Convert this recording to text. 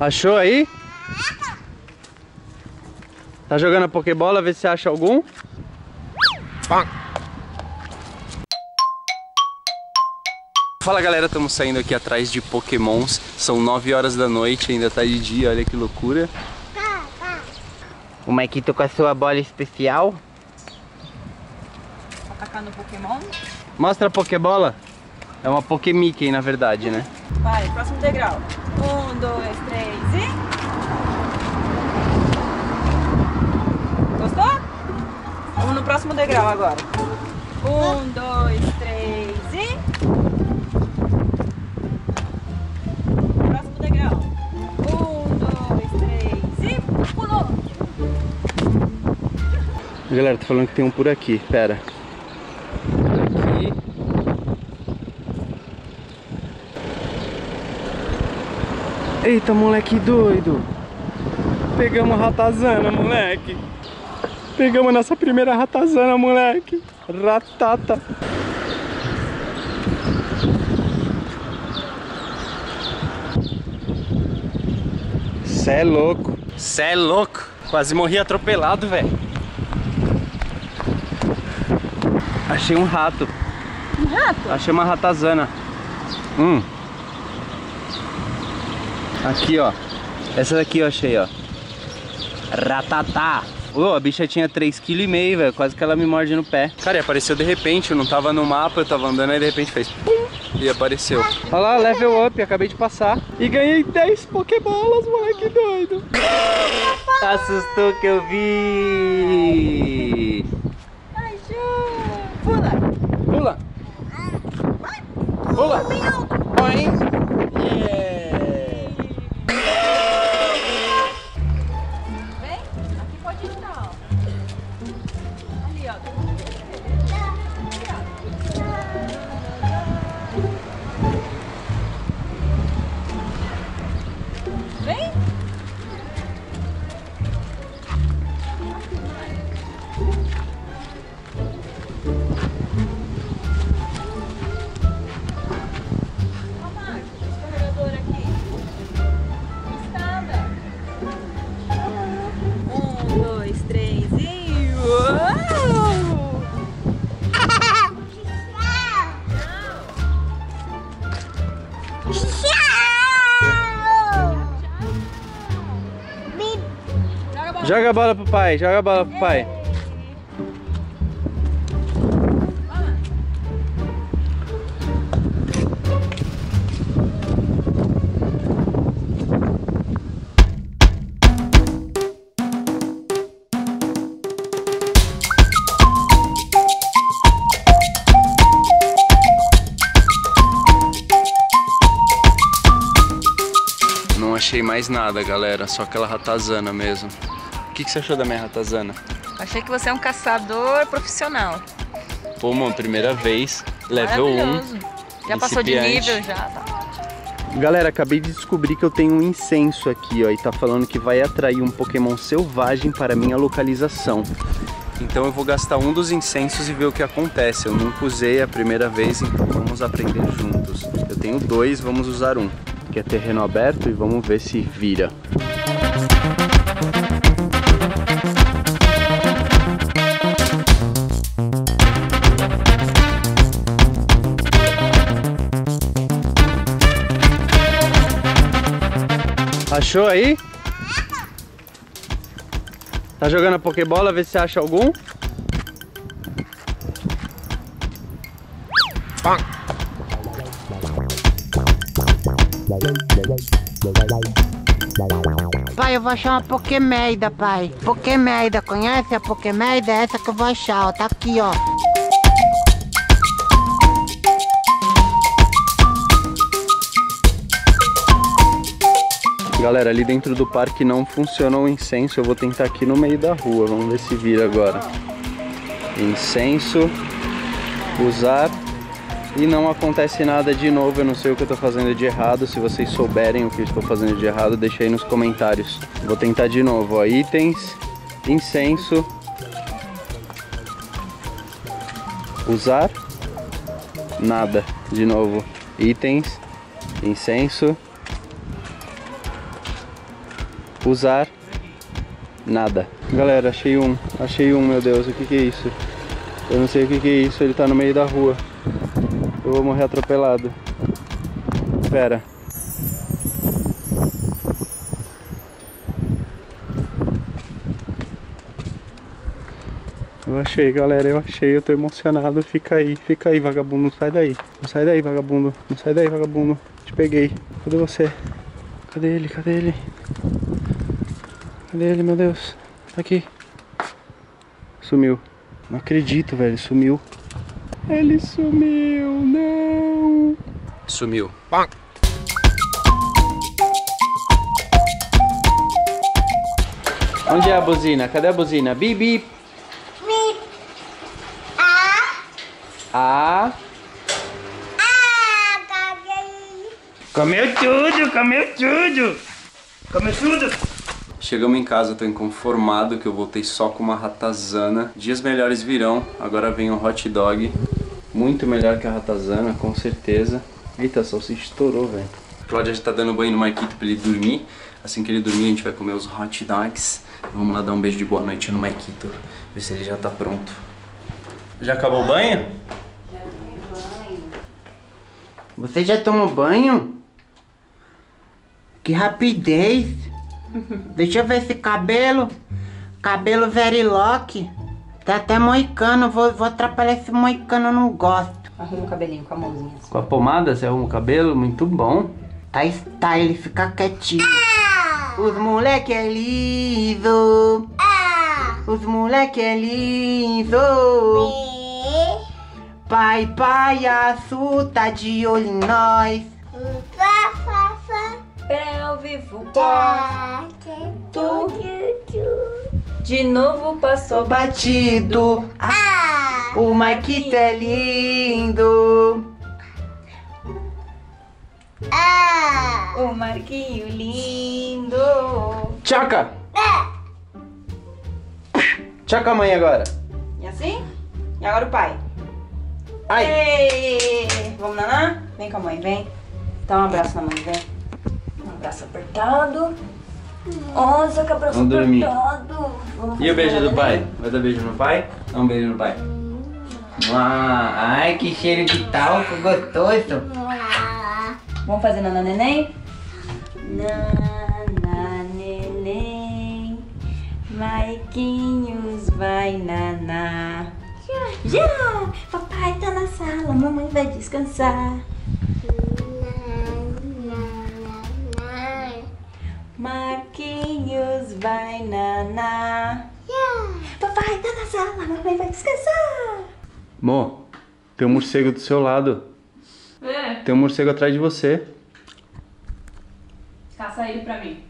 Achou aí? Tá jogando a Pokébola, vê se acha algum. Fala galera, estamos saindo aqui atrás de Pokémons. São 9 horas da noite, ainda tá de dia, olha que loucura. O Maiquito com a sua bola especial. Atacando o Pokémon. Mostra a Pokébola. É uma Pokémickey, na verdade, né? Vai, próximo degrau. 1, 2, 3 e... Gostou? Vamos no próximo degrau agora. 1, 2, 3 e... Próximo degrau. 1, 2, 3 e... Pulou! Galera, tô falando que tem um por aqui, pera. Eita, moleque doido! Pegamos a ratazana, moleque! Pegamos a nossa primeira ratazana, moleque! Ratata! Cê é louco! Cê é louco! Quase morri atropelado, velho! Achei um rato! Um rato? Achei uma ratazana! Aqui, ó. Essa daqui eu achei, ó. Ratata. Ô, a bicha tinha 3,5 kg, velho. Quase que ela me morde no pé. Cara, e apareceu de repente. Eu não tava no mapa, eu tava andando, aí de repente fez pum e apareceu. Olha lá, level up. Acabei de passar. E ganhei 10 Pokébolas, moleque doido. Assustou que eu vi. Pula. Pula. Pula. Põe. Joga a bola pro pai, joga a bola pro pai. Não achei mais nada, galera, só aquela ratazana mesmo. O que você achou da minha ratazana? Achei que você é um caçador profissional. Pô, mano, primeira vez, level 1. Já passou de nível, já. Tá ótimo. Galera, acabei de descobrir que eu tenho um incenso aqui, ó. E tá falando que vai atrair um Pokémon selvagem para minha localização. Então eu vou gastar um dos incensos e ver o que acontece. Eu nunca usei a primeira vez, então vamos aprender juntos. Eu tenho 2, vamos usar um. Que é terreno aberto e vamos ver se vira. Achou aí? Tá jogando a Pokébola, vê se acha algum. Pai, eu vou achar uma Pokémerda, pai. Pokémerda, conhece a Pokémerda? É essa que eu vou achar, ó. Tá aqui, ó. Galera, ali dentro do parque não funciona o incenso, eu vou tentar aqui no meio da rua, vamos ver se vira agora. Incenso, usar, e não acontece nada de novo, eu não sei o que eu tô fazendo de errado, se vocês souberem o que eu estou fazendo de errado, deixa aí nos comentários. Vou tentar de novo, ó, itens, incenso, usar, nada, de novo, itens, incenso... usar nada. Galera, achei um, meu Deus, o que que é isso? Eu não sei o que que é isso, ele tá no meio da rua. Eu vou morrer atropelado. Pera. Eu achei, galera, eu achei, eu tô emocionado. Fica aí, vagabundo, não sai daí. Não sai daí, vagabundo, não sai daí, vagabundo. Te peguei, cadê você? Cadê ele, cadê ele? Cadê ele, meu Deus? Tá aqui. Sumiu. Não acredito, velho, sumiu. Ele sumiu, não. Sumiu. Pá. Onde é a buzina? Cadê a buzina? Bibi. Bip. A. Comeu tudo, comeu tudo. Comeu tudo. Chegamos em casa, tô inconformado que eu voltei só com uma ratazana. Dias melhores virão, agora vem um hot dog. Muito melhor que a ratazana, com certeza. Eita, a salsicha estourou, velho. Claudia já tá dando banho no Maiquito pra ele dormir. Assim que ele dormir, a gente vai comer os hot dogs. Vamos lá dar um beijo de boa noite no Maiquito. Ver se ele já tá pronto. Já acabou o banho? Já tomei banho. Você já tomou banho? Que rapidez! Deixa eu ver esse cabelo. Cabelo veriloque. Tá até moicano. Vou atrapalhar esse moicano, eu não gosto. Arruma o cabelinho com a mãozinha assim. Com a pomada você arruma o cabelo? Muito bom. Tá style, fica quietinho. Os moleque é liso. Os moleque é liso. Pai, pai, assusta de olho em nós. Pra ao vivo, tu de novo passou batido. Ah, o Maiquito é lindo. Ah, o Marquinho lindo. Tchaca! Tchaca a mãe agora. E assim? E agora o pai. Ai! Ei. Vamos naná? Vem com a mãe, vem. Dá um abraço na mãe, vem. Braço apertado. Nossa, que abraço apertado. E o beijo do pai? Vai dar beijo no pai? Dá um beijo no pai. Ai, que cheiro de talco gostoso. Vamos fazer naná neném? Naná neném, Maiquinhos vai naná. Já, já, papai tá na sala, mamãe vai descansar. Marquinhos vai naná. Yeah. Papai tá na sala, mamãe vai descansar. Mô, tem um morcego do seu lado. É. Tem um morcego atrás de você. Caça ele pra mim.